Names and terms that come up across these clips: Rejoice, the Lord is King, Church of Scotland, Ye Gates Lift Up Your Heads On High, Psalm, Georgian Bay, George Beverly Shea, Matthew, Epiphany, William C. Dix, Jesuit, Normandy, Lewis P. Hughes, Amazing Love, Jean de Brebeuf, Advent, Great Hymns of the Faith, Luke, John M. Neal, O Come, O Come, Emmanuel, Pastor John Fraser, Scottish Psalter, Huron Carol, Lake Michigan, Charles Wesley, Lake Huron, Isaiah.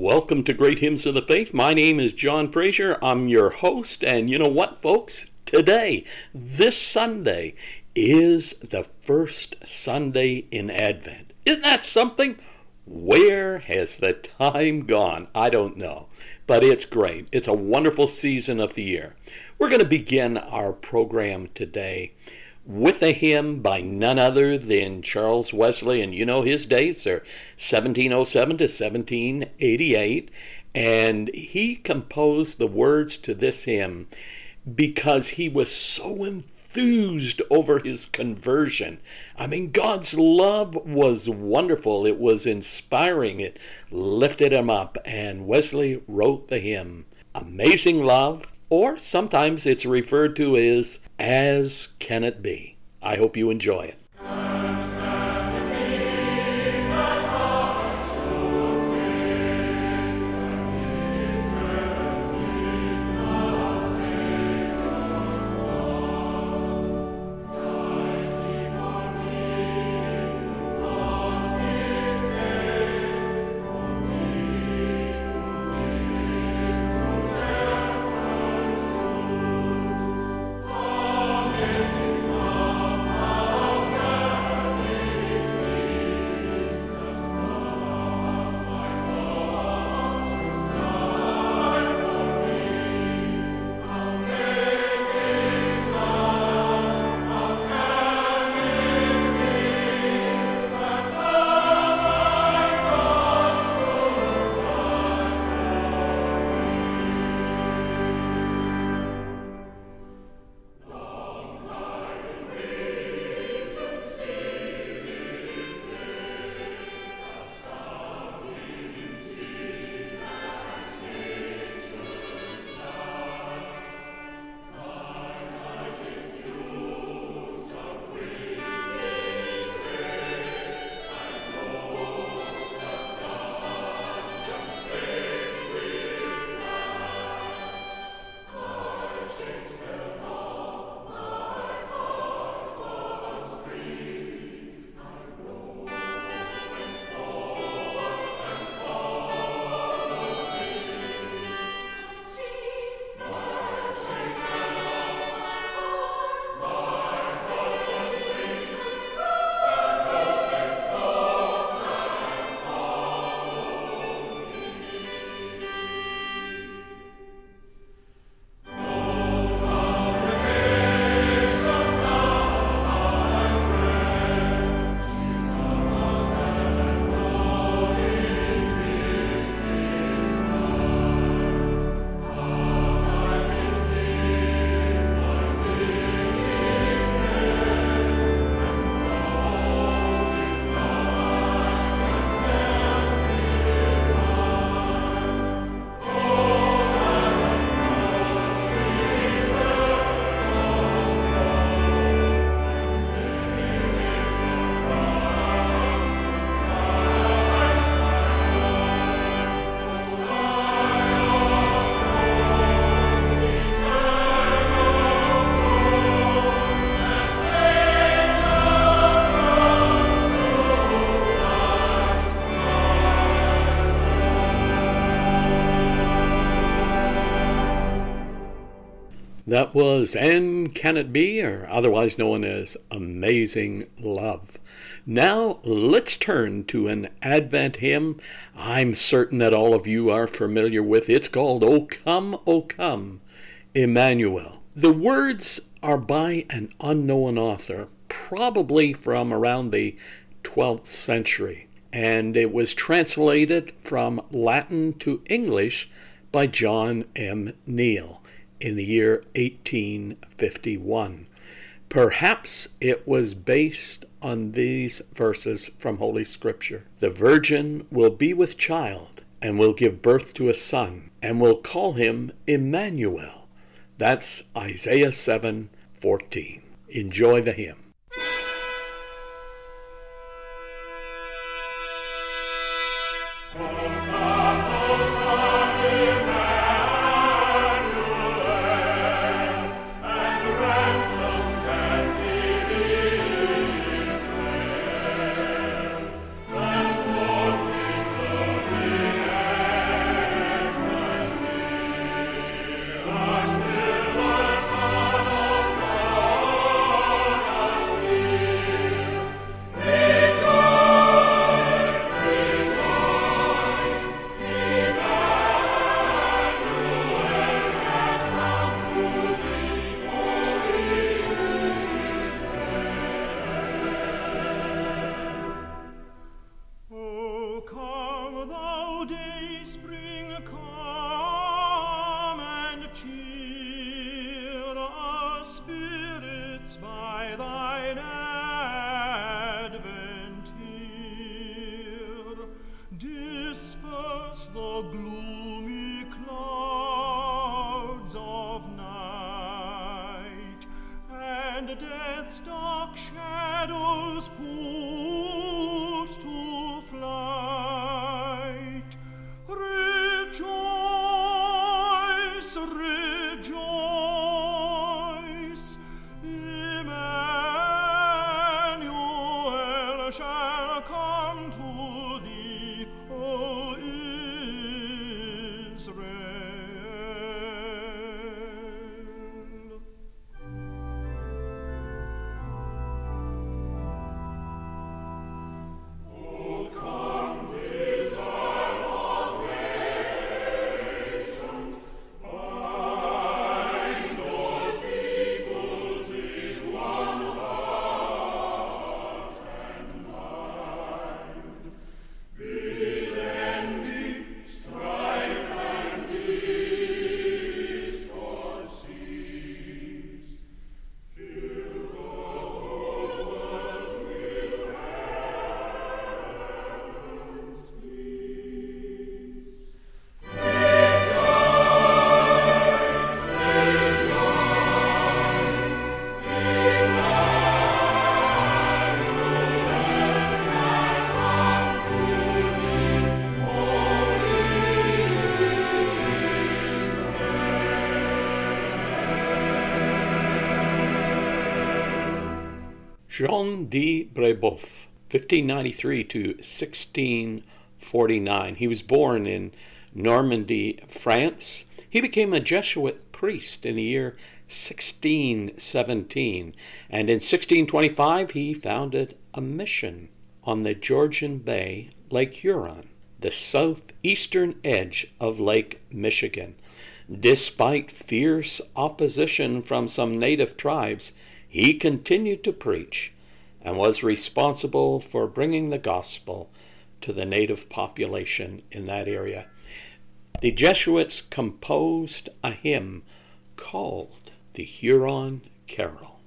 Welcome to Great Hymns of the Faith. My name is John Fraser. I'm your host, and you know what, folks? Today, this Sunday, is the first Sunday in Advent. Isn't that something? Where has the time gone? I don't know, but it's great. It's a wonderful season of the year. We're going to begin our program today with a hymn by none other than Charles Wesley, and you know his dates are 1707 to 1788, and he composed the words to this hymn because he was so enthused over his conversion. I mean, God's love was wonderful. It was inspiring. It lifted him up, and Wesley wrote the hymn, Amazing Love, or sometimes it's referred to as Can It Be? I hope you enjoy it. That was And Can It Be, or otherwise known as Amazing Love. Now let's turn to an Advent hymn I'm certain that all of you are familiar with. It's called O Come, O Come, Emmanuel. The words are by an unknown author, probably from around the 12th century, and it was translated from Latin to English by John M. Neal in the year 1851. Perhaps it was based on these verses from Holy Scripture. The virgin will be with child and will give birth to a son and will call him Emmanuel. That's Isaiah 7:14. Enjoy the hymn. gloomy clouds of night, and death's dark shadows put to flight. Rejoice, rejoice, Emmanuel shall come to thee, O Israel. O come, desire of nations, bind all peoples in one heart and mind. Bid envy, strife, and discord cease. Fill the whole world with heaven's peace. Rejoice, rejoice, Emmanuel shall come to thee, O Israel. Jean de Brebeuf, 1593 to 1649. He was born in Normandy, France. He became a Jesuit priest in the year 1617, and in 1625 he founded a mission on the Georgian Bay, Lake Huron, the southeastern edge of Lake Michigan. Despite fierce opposition from some native tribes, he continued to preach and was responsible for bringing the gospel to the native population in that area. The Jesuits composed a hymn called the Huron Carol.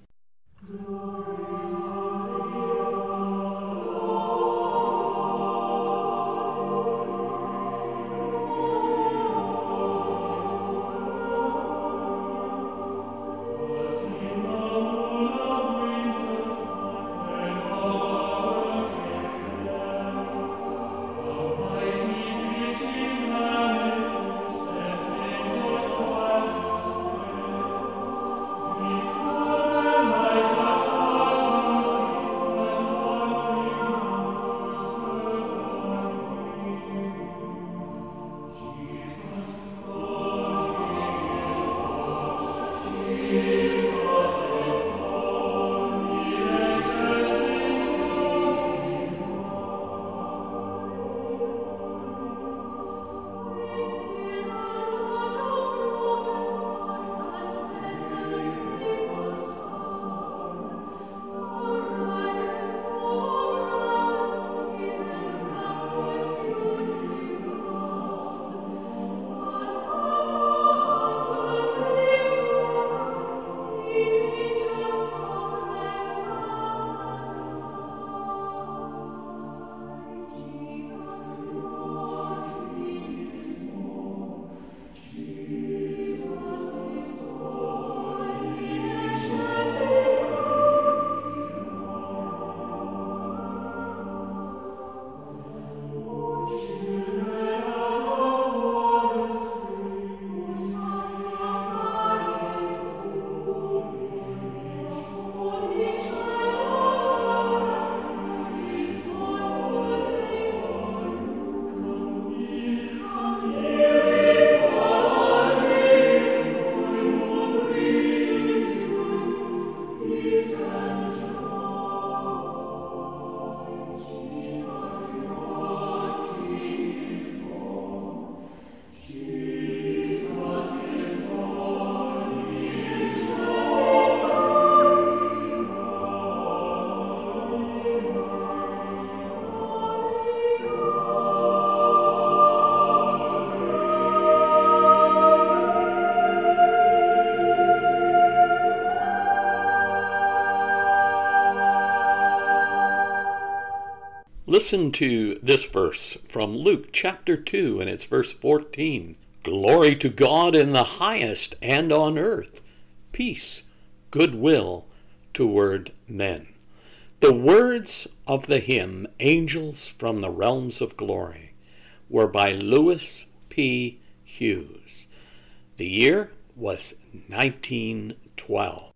Listen to this verse from Luke chapter 2, and it's verse 14. Glory to God in the highest, and on earth peace, goodwill toward men. The words of the hymn, Angels from the Realms of Glory, were by Lewis P. Hughes. The year was 1912.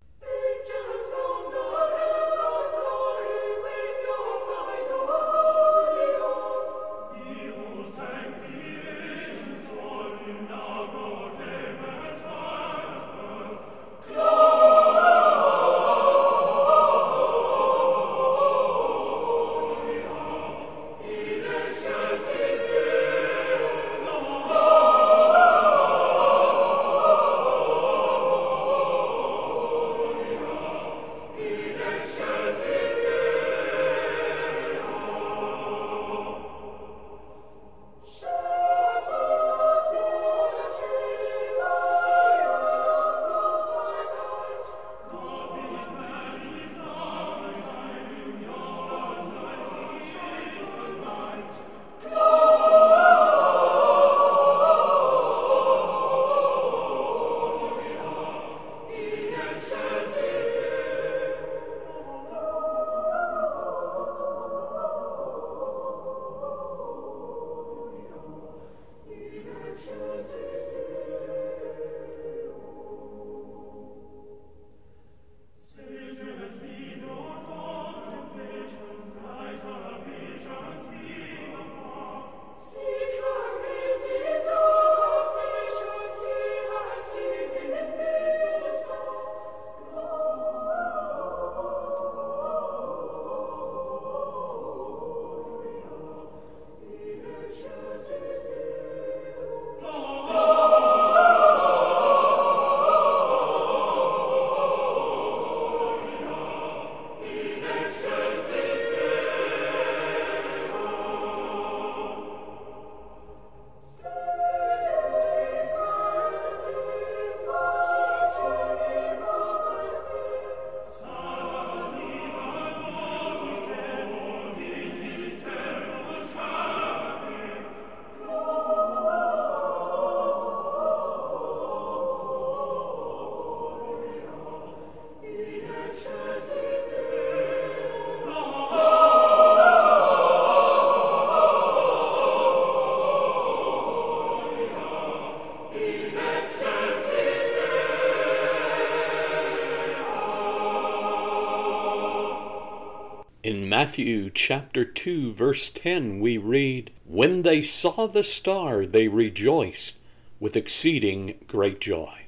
In Matthew chapter 2, verse 10, we read, When they saw the star, they rejoiced with exceeding great joy.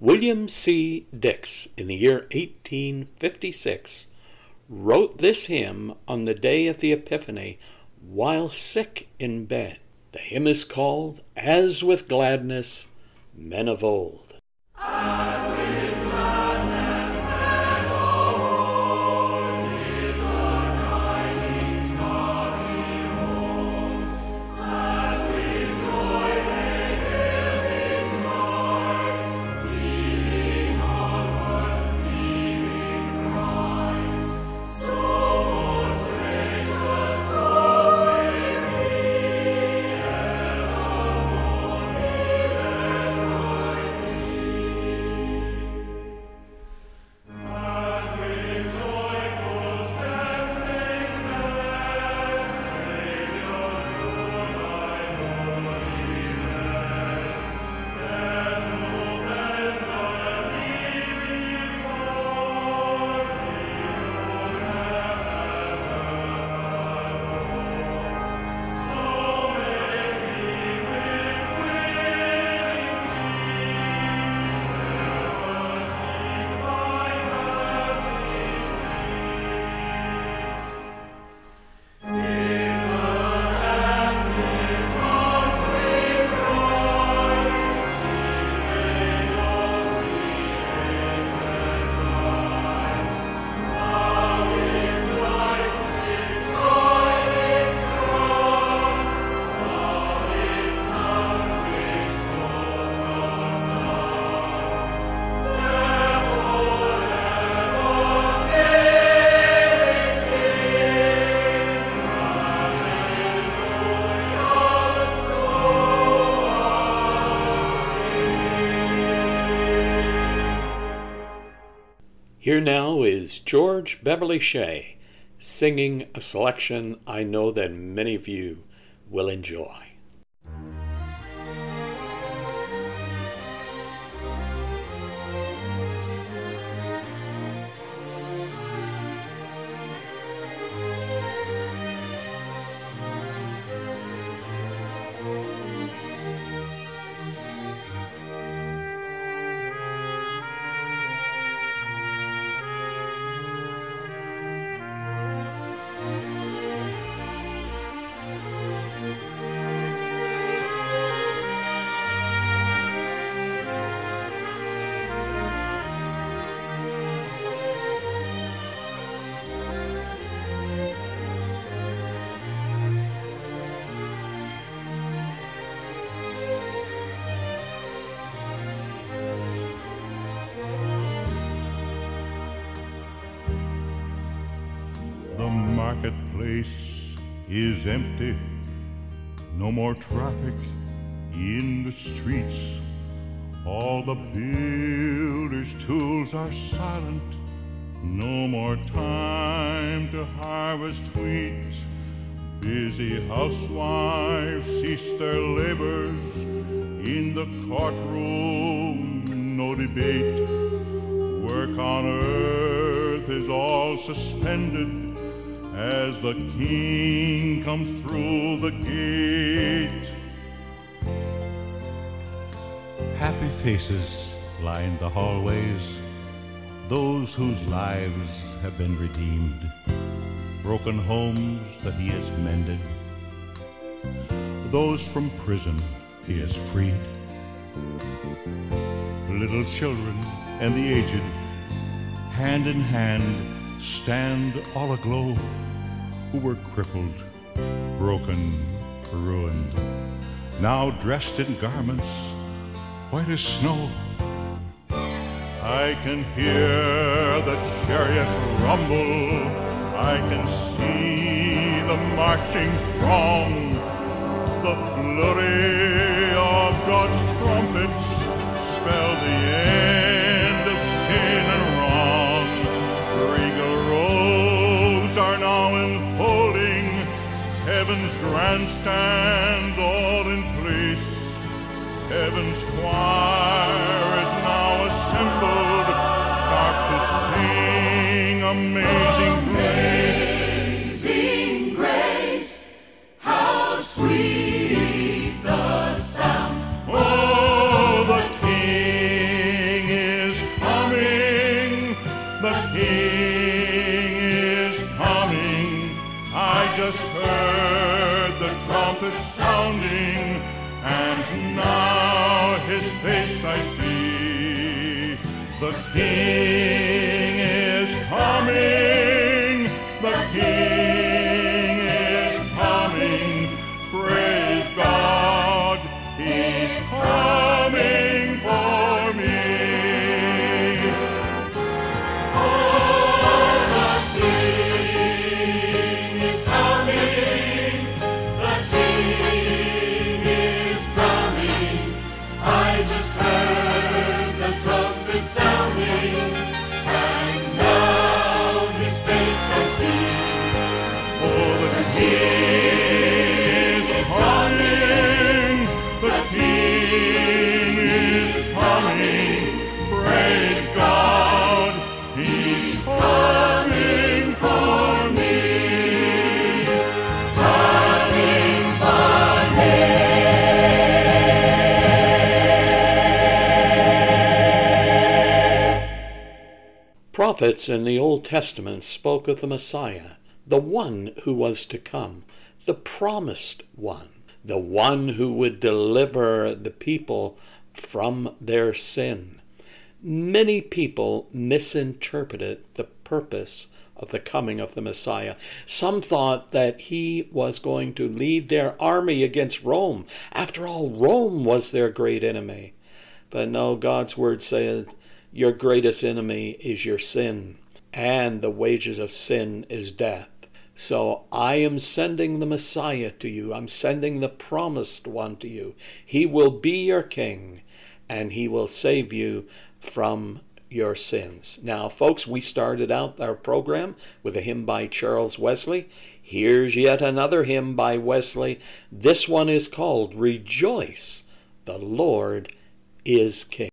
William C. Dix, in the year 1856, wrote this hymn on the day of the Epiphany while sick in bed. The hymn is called, As with Gladness, Men of Old. Here now is George Beverly Shea singing a selection I know that many of you will enjoy. Is empty, no more traffic in the streets. All the builder's tools are silent, no more time to harvest wheat. Busy housewives cease their labors, in the courtroom no debate. Work on earth is all suspended, as the King comes through the gate. Happy faces line the hallways, those whose lives have been redeemed, broken homes that He has mended, those from prison He has freed, little children and the aged, hand in hand, stand all aglow, who were crippled, broken, ruined, now dressed in garments white as snow. I can hear the chariots rumble, I can see the marching throng, the flurry of God's trumpets spell the end of sin and wrong. Are now enfolding heaven's grandstands, all in place. Heaven's choir is now assembled, start to sing Amazing Grace. Amazing grace, how sweet the sound. Oh, the King is coming, the King. Just heard the trumpet sounding, and now His face I see. The King is coming, the King is coming. Praise God, He's coming for me. Oh, the King. And now His face I see. Oh, the King is coming, the King is coming. Praise God, He's coming for me, coming for me. Prophets in the Old Testament spoke of the Messiah, the one who was to come, the promised one, the one who would deliver the people from their sin. Many people misinterpreted the purpose of the coming of the Messiah. Some thought that He was going to lead their army against Rome. After all, Rome was their great enemy. But no, God's word said, your greatest enemy is your sin, and the wages of sin is death. So I am sending the Messiah to you. I'm sending the promised one to you. He will be your king, and He will save you from your sins. Now, folks, we started out our program with a hymn by Charles Wesley. Here's yet another hymn by Wesley. This one is called Rejoice, the Lord is King.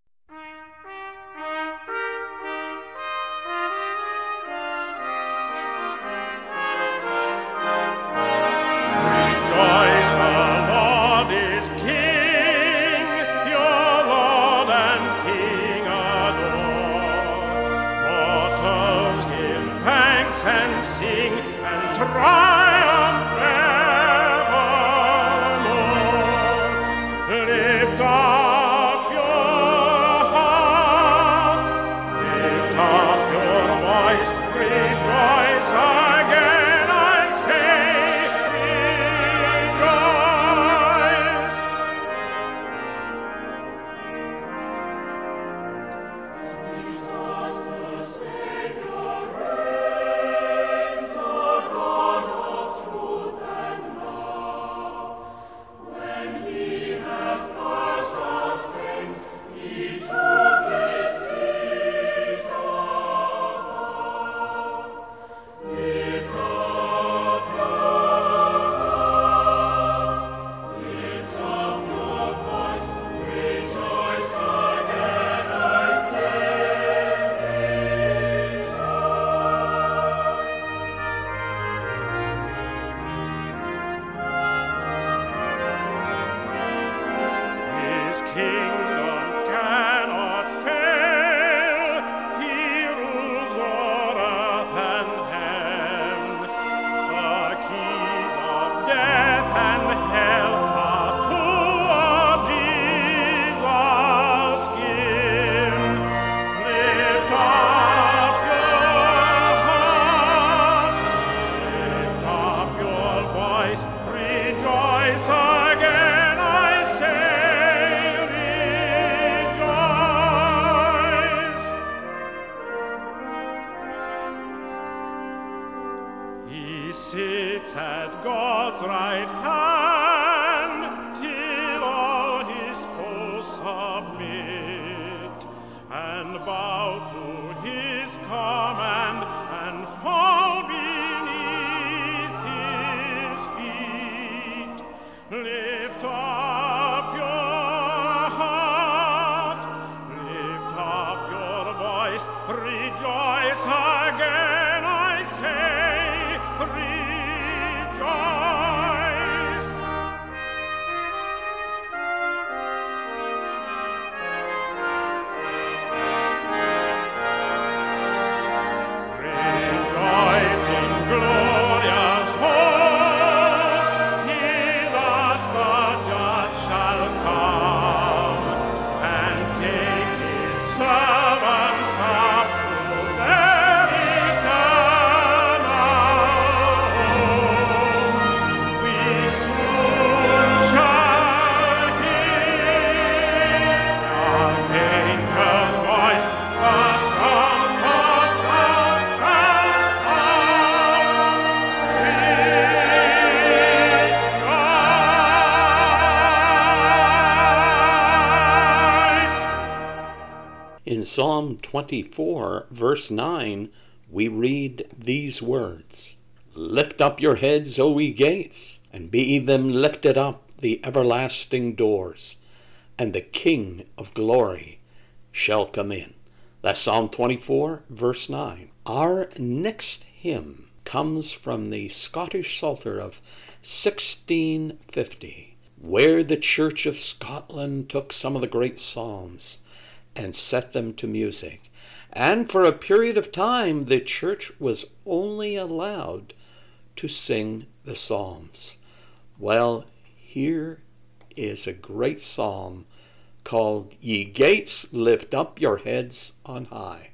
In Psalm 24, verse 9, we read these words, Lift up your heads, O ye gates, and be them lifted up, the everlasting doors, and the King of glory shall come in. That's Psalm 24, verse 9. Our next hymn comes from the Scottish Psalter of 1650, where the Church of Scotland took some of the great psalms and set them to music. And for a period of time, the church was only allowed to sing the psalms. Well, here is a great psalm called Ye Gates Lift Up Your Heads On High.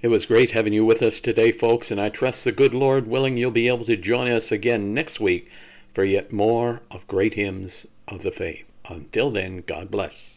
It was great having you with us today, folks, and I trust the good Lord willing you'll be able to join us again next week for yet more of Great Hymns of the Faith. Until then, God bless.